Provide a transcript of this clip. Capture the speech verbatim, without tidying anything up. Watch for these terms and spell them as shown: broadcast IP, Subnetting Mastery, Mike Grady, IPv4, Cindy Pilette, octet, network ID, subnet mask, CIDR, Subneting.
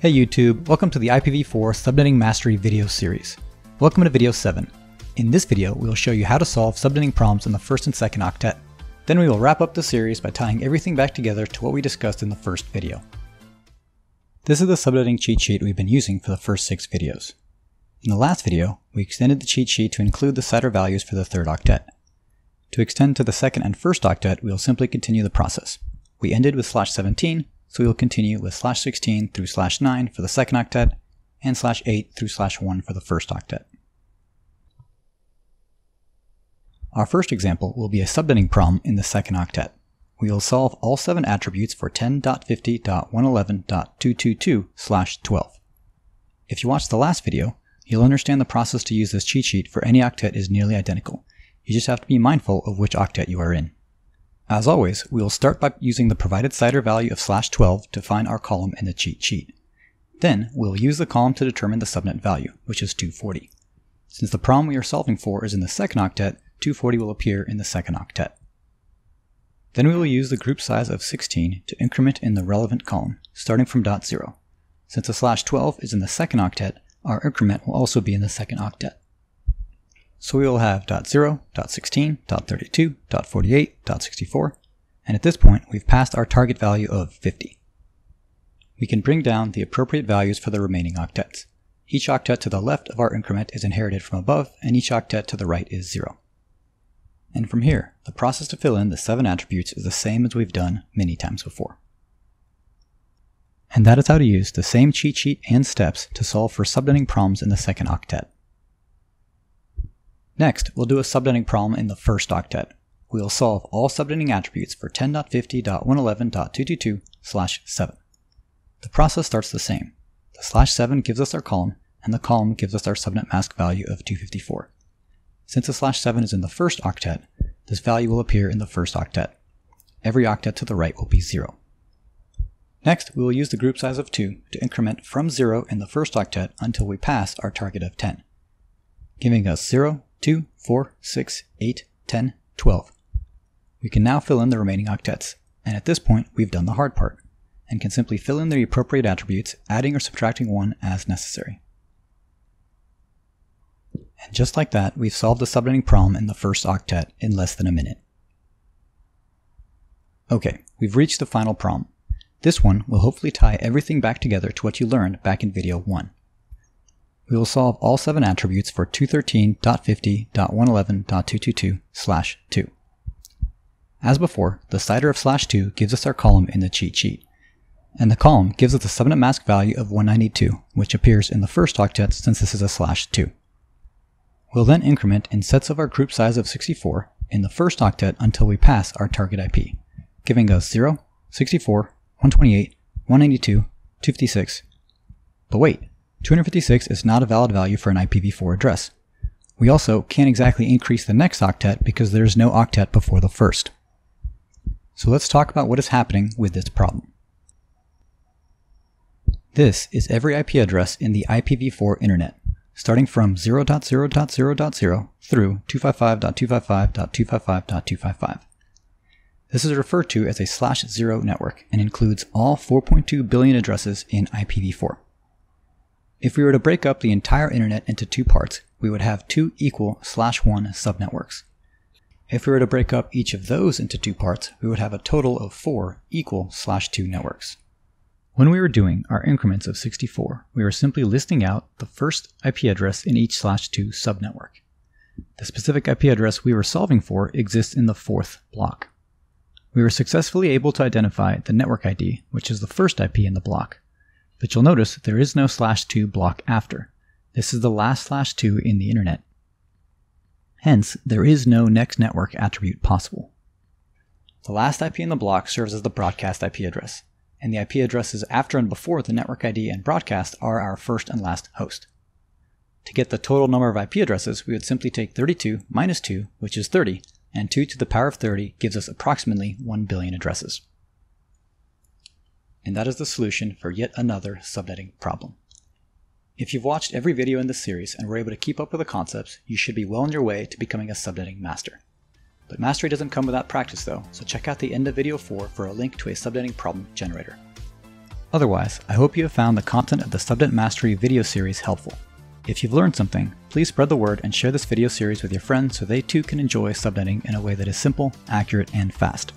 Hey YouTube, welcome to the I P v four Subnetting Mastery video series. Welcome to video seven. In this video, we will show you how to solve subnetting problems in the first and second octet. Then we will wrap up the series by tying everything back together to what we discussed in the first video. This is the subnetting cheat sheet we've been using for the first six videos. In the last video, we extended the cheat sheet to include the C I D R values for the third octet. To extend to the second and first octet, we will simply continue the process. We ended with slash seventeen, so we will continue with slash sixteen through slash nine for the second octet, and slash eight through slash one for the first octet. Our first example will be a subnetting problem in the second octet. We will solve all seven attributes for ten dot fifty dot one eleven dot two twenty-two slash twelve. If you watched the last video, you'll understand the process to use this cheat sheet for any octet is nearly identical. You just have to be mindful of which octet you are in. As always, we will start by using the provided C I D R value of slash twelve to find our column in the cheat sheet. Then, we'll use the column to determine the subnet value, which is two forty. Since the problem we are solving for is in the second octet, two forty will appear in the second octet. Then we will use the group size of sixteen to increment in the relevant column, starting from dot zero. Since the slash twelve is in the second octet, our increment will also be in the second octet. So we will have dot zero, dot sixteen, dot thirty-two, dot forty-eight, dot sixty-four, and at this point we've passed our target value of fifty. We can bring down the appropriate values for the remaining octets. Each octet to the left of our increment is inherited from above, and each octet to the right is zero. And from here, the process to fill in the seven attributes is the same as we've done many times before. And that is how to use the same cheat sheet and steps to solve for subnetting problems in the second octet. Next, we'll do a subnetting problem in the first octet. We will solve all subnetting attributes for ten dot fifty dot one eleven dot two twenty-two slash seven. The process starts the same. The slash seven gives us our column, and the column gives us our subnet mask value of two fifty-four. Since the slash seven is in the first octet, this value will appear in the first octet. Every octet to the right will be zero. Next, we will use the group size of two to increment from zero in the first octet until we pass our target of ten, giving us zero, two, four, six, eight, ten, twelve. We can now fill in the remaining octets, and at this point we've done the hard part, and can simply fill in the appropriate attributes, adding or subtracting one as necessary. And just like that, we've solved the subnetting problem in the first octet in less than a minute. Okay, we've reached the final problem. This one will hopefully tie everything back together to what you learned back in video one. We will solve all seven attributes for two thirteen dot fifty dot one eleven dot two twenty-two slash two. As before, the C I D R of slash two gives us our column in the cheat sheet, and the column gives us the subnet mask value of one ninety-two, which appears in the first octet since this is a slash two. We'll then increment in sets of our group size of sixty-four in the first octet until we pass our target I P, giving us zero, sixty-four, one twenty-eight, one ninety-two, two fifty-six. But wait, two fifty-six is not a valid value for an I P v four address. We also can't exactly increase the next octet because there is no octet before the first. So let's talk about what is happening with this problem. This is every I P address in the I P v four internet, starting from zero dot zero dot zero dot zero through two fifty-five dot two fifty-five dot two fifty-five dot two fifty-five. This is referred to as a slash zero network and includes all four point two billion addresses in I P v four. If we were to break up the entire internet into two parts, we would have two equal slash one subnetworks. If we were to break up each of those into two parts, we would have a total of four equal slash two networks. When we were doing our increments of sixty-four, we were simply listing out the first I P address in each slash two subnetwork. The specific I P address we were solving for exists in the fourth block. We were successfully able to identify the network I D, which is the first I P in the block. But you'll notice there is no slash two block after. This is the last slash two in the internet. Hence, there is no next network attribute possible. The last I P in the block serves as the broadcast I P address, and the I P addresses after and before the network I D and broadcast are our first and last host. To get the total number of I P addresses, we would simply take thirty-two minus two, which is thirty, and two to the power of thirty gives us approximately one billion addresses. And that is the solution for yet another subnetting problem. If you've watched every video in this series and were able to keep up with the concepts, you should be well on your way to becoming a subnetting master. But mastery doesn't come without practice though, so check out the end of video four for a link to a subnetting problem generator. Otherwise, I hope you have found the content of the Subnet Mastery video series helpful. If you've learned something, please spread the word and share this video series with your friends so they too can enjoy subnetting in a way that is simple, accurate, and fast.